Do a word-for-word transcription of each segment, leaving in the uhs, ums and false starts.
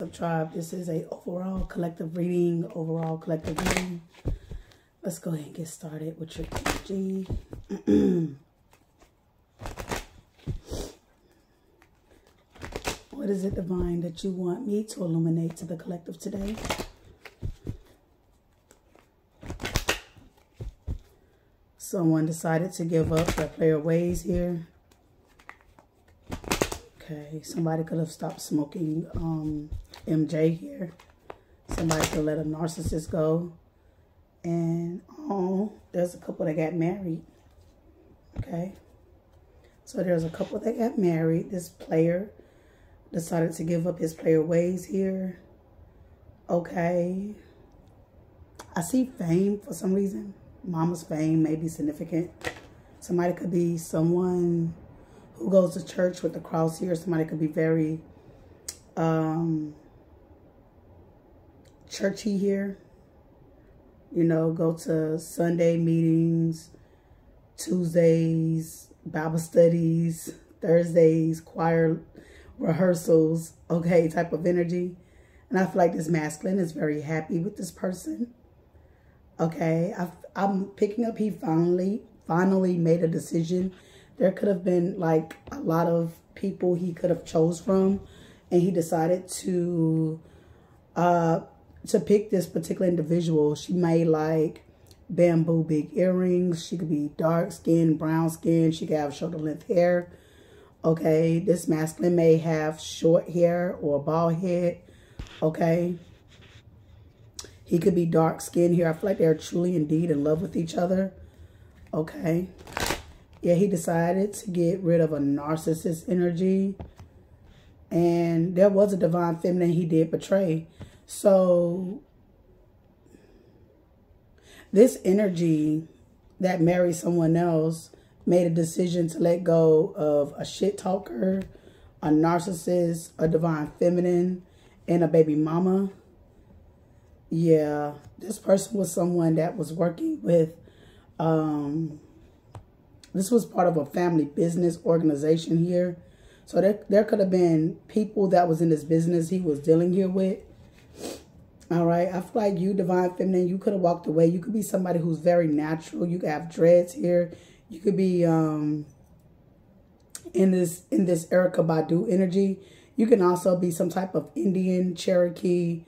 of Tribe. This is a overall collective reading, overall collective reading. Let's go ahead and get started with your energy. What is it, divine, that you want me to illuminate to the collective today? Someone decided to give up their player ways here. Okay, somebody could have stopped smoking um, M J here. Somebody could let a narcissist go. And oh, there's a couple that got married. Okay. So there's a couple that got married. This player decided to give up his player ways here. Okay. I see fame for some reason. Mama's fame may be significant. Somebody could be someone who goes to church with the cross here. Somebody could be very um, churchy here. You know, go to Sunday meetings, Tuesdays, Bible studies, Thursdays, choir rehearsals, okay, type of energy. And I feel like this masculine is very happy with this person. Okay, I've, I'm picking up he finally, finally made a decision. There could have been like a lot of people he could have chose from, and he decided to uh, to pick this particular individual. She may like bamboo big earrings. She could be dark skin, brown skin. She could have shoulder length hair. Okay, this masculine may have short hair or a bald head. Okay. He could be dark skinned here. I feel like they're truly indeed in love with each other. Okay. Yeah, he decided to get rid of a narcissist energy. And there was a divine feminine he did betray. So this energy that married someone else made a decision to let go of a shit talker, a narcissist, a divine feminine, and a baby mama. Yeah, this person was someone that was working with, um, this was part of a family business organization here. So there, there could have been people that was in this business he was dealing here with. All right, I feel like you, divine feminine, you could have walked away. You could be somebody who's very natural. You could have dreads here. You could be um, in this in this Erykah Badu energy. You can also be some type of Indian, Cherokee,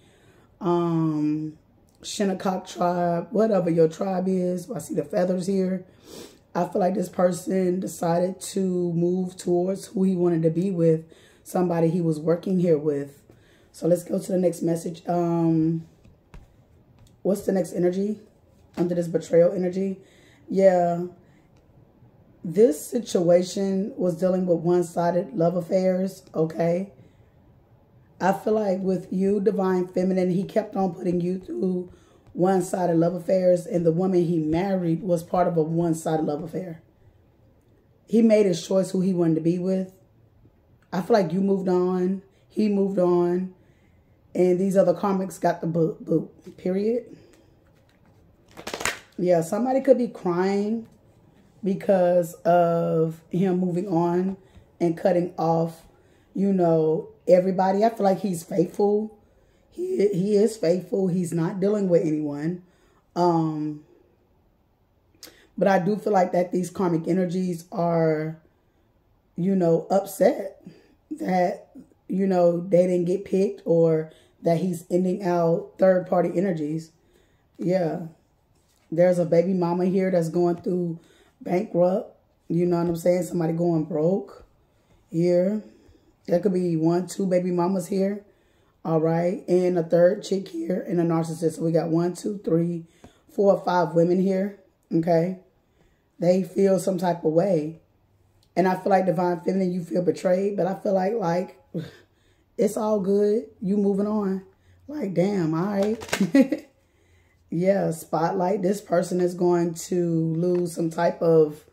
Um, Shinnecock tribe, whatever your tribe is. I see the feathers here. I feel like this person decided to move towards who he wanted to be with, somebody he was working here with. So let's go to the next message. Um, what's the next energy under this betrayal energy? Yeah, this situation was dealing with one-sided love affairs. Okay. I feel like with you, divine feminine, he kept on putting you through one-sided love affairs, and the woman he married was part of a one-sided love affair. He made his choice who he wanted to be with. I feel like you moved on, he moved on, and these other karmics got the boot, boot, period. Yeah, somebody could be crying because of him moving on and cutting off, you know, everybody. I feel like he's faithful. He he is faithful. He's not dealing with anyone. Um, but I do feel like that these karmic energies are, you know, upset that, you know, they didn't get picked, or that he's ending out third party energies. Yeah. There's a baby mama here that's going through bankrupt. You know what I'm saying? Somebody going broke here. There could be one, two baby mamas here, all right, and a third chick here, and a narcissist. So we got one, two, three, four, five women here, okay? They feel some type of way. And I feel like, divine feminine, you feel betrayed, but I feel like, like, it's all good. You moving on. Like, damn, all right. Yeah, spotlight. This person is going to lose some type of,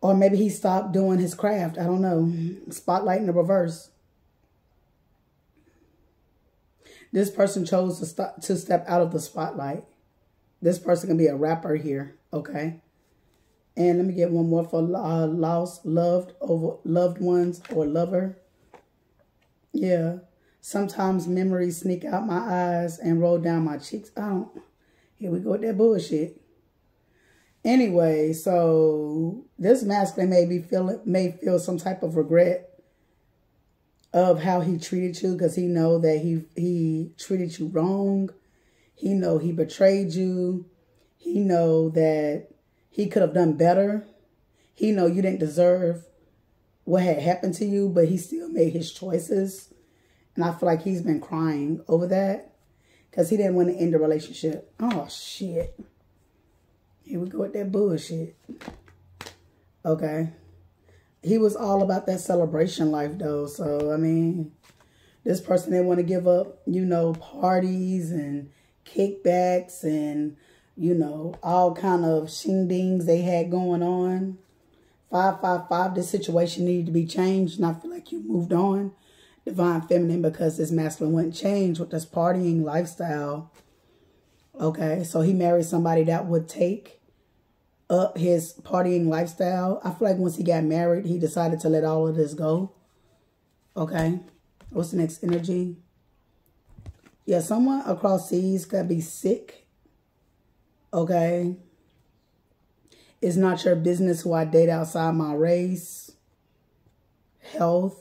or maybe he stopped doing his craft. I don't know. Spotlight in the reverse. This person chose to stop, to step out of the spotlight. This person can be a rapper here. Okay. And let me get one more for uh, lost, loved, over loved ones, or lover. Yeah. Sometimes memories sneak out my eyes and roll down my cheeks. I don't. Here we go with that bullshit. Anyway, so this masculine may be feel may feel some type of regret of how he treated you, because he know that he he treated you wrong. He know he betrayed you. He know that he could have done better. He know you didn't deserve what had happened to you, but he still made his choices. And I feel like he's been crying over that because he didn't want to end the relationship. Oh, shit. Here we go with that bullshit. Okay. He was all about that celebration life, though. So, I mean, this person didn't want to give up, you know, parties and kickbacks and, you know, all kind of shindigs they had going on. five five five, this situation needed to be changed, and I feel like you moved on. Divine Feminine, because this masculine wouldn't change with this partying lifestyle. Okay, so he married somebody that would take up his partying lifestyle. I feel like once he got married, he decided to let all of this go. Okay, what's the next energy? Yeah, someone across seas could be sick. Okay. It's not your business who I date outside my race. Health.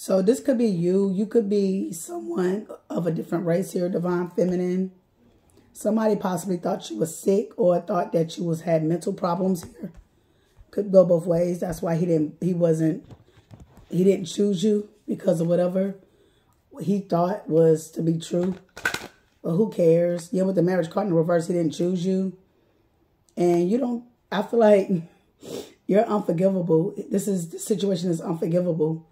So this could be you. You could be someone of a different race here, Divine Feminine. Somebody possibly thought you was sick or thought that you was had mental problems here. Could go both ways. That's why he didn't he wasn't he didn't choose you, because of whatever he thought was to be true. But who cares? Yeah, with the marriage card in reverse, he didn't choose you. And you don't, I feel like you're unforgivable. This is, this situation is unforgivable.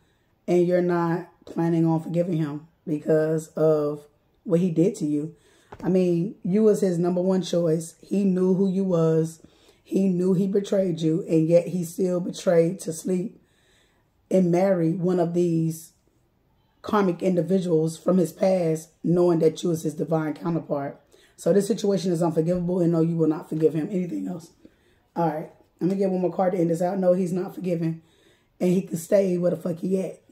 And you're not planning on forgiving him because of what he did to you. I mean, you was his number one choice. He knew who you was. He knew he betrayed you. And yet he still betrayed to sleep and marry one of these karmic individuals from his past, knowing that you was his divine counterpart. So this situation is unforgivable, and no, you will not forgive him. Anything else? All right. I'm going to get one more card to end this out. No, he's not forgiven. And he can stay where the fuck he at.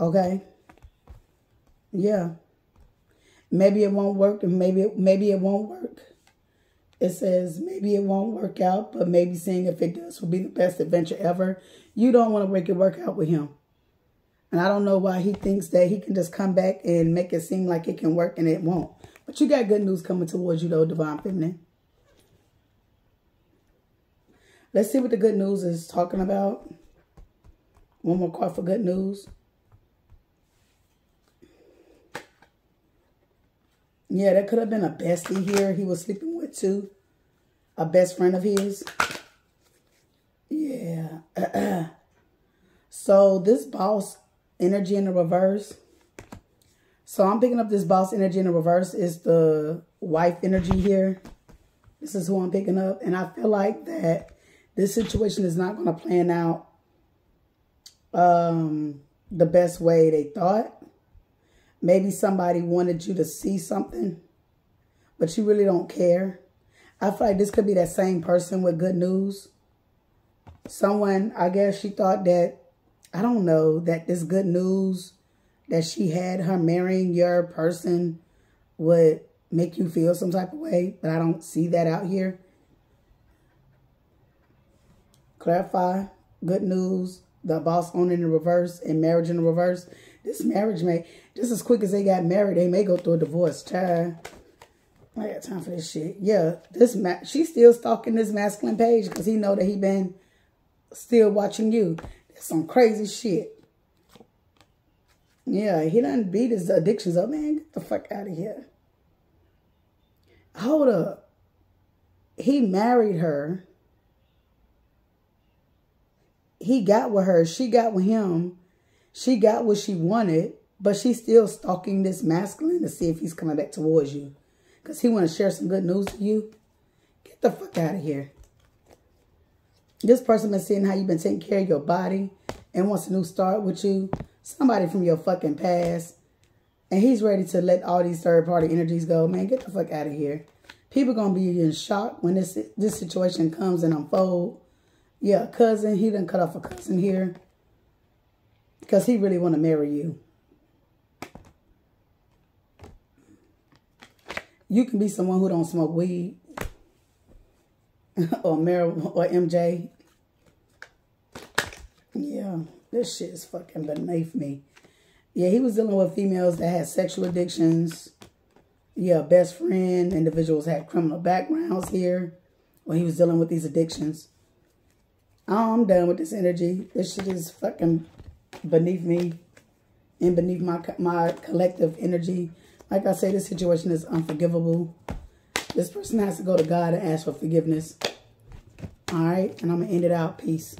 Okay? Yeah. Maybe it won't work. Maybe, maybe it won't work. It says maybe it won't work out, but maybe seeing if it does will be the best adventure ever. You don't want to make it work out with him. And I don't know why he thinks that he can just come back and make it seem like it can work and it won't. But you got good news coming towards you, though, Divine Feminine. Let's see what the good news is talking about. One more card for good news. Yeah, that could have been a bestie here he was sleeping with, too. A best friend of his. Yeah. So this boss energy in the reverse. So I'm picking up this boss energy in the reverse is the wife energy here. This is who I'm picking up. And I feel like that this situation is not going to plan out um, the best way they thought. Maybe somebody wanted you to see something, but you really don't care. I feel like this could be that same person with good news. Someone, I guess she thought that, I don't know, that this good news that she had, her marrying your person, would make you feel some type of way. But I don't see that out here. Clarify. Good news. The boss on in the reverse. And marriage in the reverse. This marriage may, just as quick as they got married, they may go through a divorce. Child. I got time for this shit. Yeah. This ma she's still stalking this masculine page, because he know that he been still watching you. That's some crazy shit. Yeah, he done beat his addictions up, man. Get the fuck out of here. Hold up. He married her. He got with her. She got with him. She got what she wanted, but she's still stalking this masculine to see if he's coming back towards you, because he want to share some good news to you. Get the fuck out of here. This person been seeing how you've been taking care of your body and wants a new start with you. Somebody from your fucking past. And he's ready to let all these third-party energies go. Man, get the fuck out of here. People going to be in shock when this this situation comes and unfold. Yeah, cousin. He done cut off a cousin here, because he really want to marry you. you can be someone who don't smoke weed or marijuana or M J. Yeah, this shit is fucking beneath me. Yeah, he was dealing with females that had sexual addictions. Yeah, best friend. Individuals had criminal backgrounds here when he was dealing with these addictions. Oh, I'm done with this energy. This shit is fucking beneath me and beneath my, my collective energy. Like I say, this situation is unforgivable. This person has to go to God and ask for forgiveness. All right, and I'm going to end it out. Peace.